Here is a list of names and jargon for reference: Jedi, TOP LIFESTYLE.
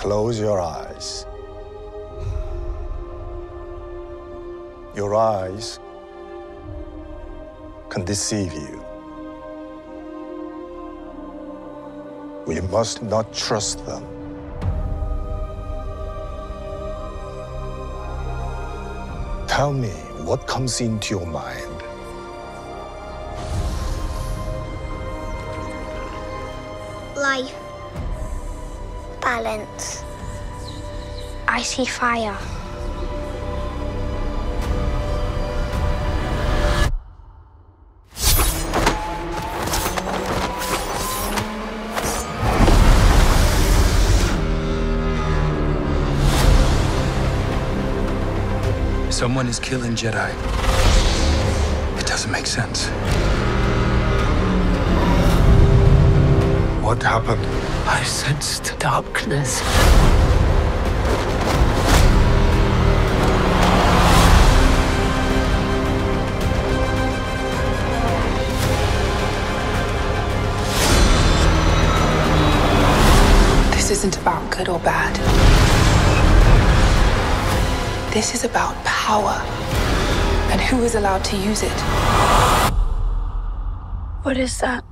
Close your eyes. Your eyes can deceive you. We must not trust them. Tell me what comes into your mind. Life. Balance. I see fire. Someone is killing Jedi. It doesn't make sense. What happened? I sensed darkness. This isn't about good or bad. This is about power, and who is allowed to use it. What is that?